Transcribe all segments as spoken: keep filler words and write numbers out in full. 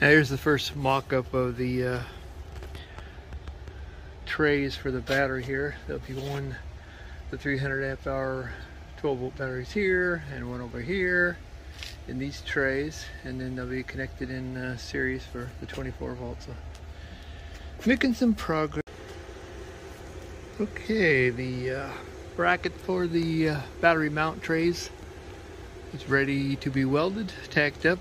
Now here's the first mock-up of the uh, trays for the battery here. There'll be one, the three hundred amp hour twelve volt batteries here, and one over here in these trays, and then they'll be connected in uh, series for the twenty-four volts. So making some progress. Okay, the uh, bracket for the uh, battery mount trays is ready to be welded, tacked up,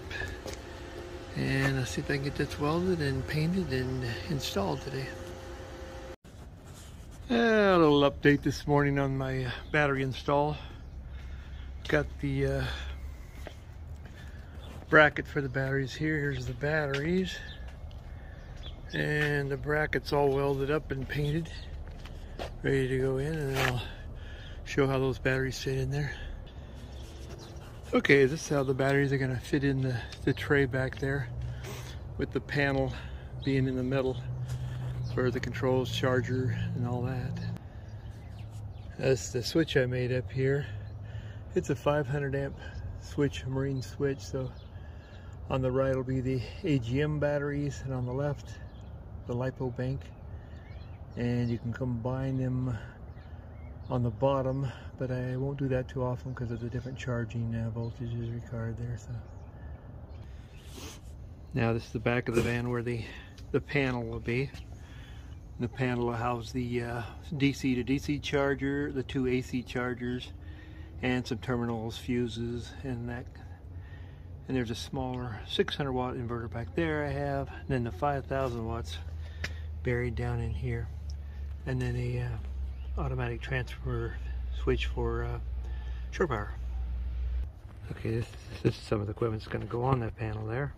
and I'll see if I can get this welded and painted and installed today. Uh, a little update this morning on my uh, battery install. Got the uh, bracket for the batteries here. Here's the batteries, and the bracket's all welded up and painted, ready to go in, and I'll show how those batteries fit in there. Okay, this is how the batteries are going to fit in the, the tray back there, with the panel being in the middle for the controls, charger, and all that. That's the switch I made up here. It's a five hundred amp switch, marine switch, so on the right will be the A G M batteries, and on the left the LiPo bank. And you can combine them on the bottom, but I won't do that too often because of the different charging uh, voltages required there. So now this is the back of the van where the the panel will be. The panel will house the uh, D C to D C charger, the two A C chargers, and some terminals, fuses, and that. And there's a smaller six hundred watt inverter back there I have, and then the five thousand watts buried down in here. And then a uh, automatic transfer switch for uh, shore power. Okay, this, this is some of the equipment that's going to go on that panel there.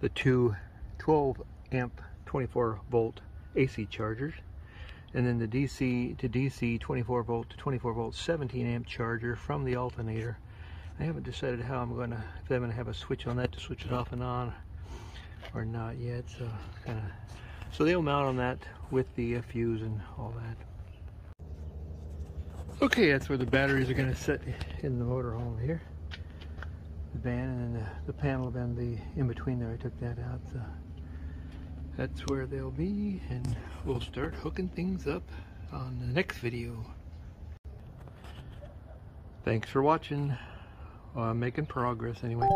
The two twelve amp, twenty-four volt A C chargers, and then the D C to D C twenty-four volt to twenty-four volt seventeen amp charger from the alternator. I haven't decided how I'm going to, if I'm going to have a switch on that to switch it off and on or not yet. So kind of. So they'll mount on that with the fuse and all that. Okay, that's where the batteries are going to sit in the motorhome here. The van, and then the, the panel van, the in between there, I took that out. So that's where they'll be, and we'll start hooking things up on the next video. Thanks for watching. Well, I'm making progress anyway.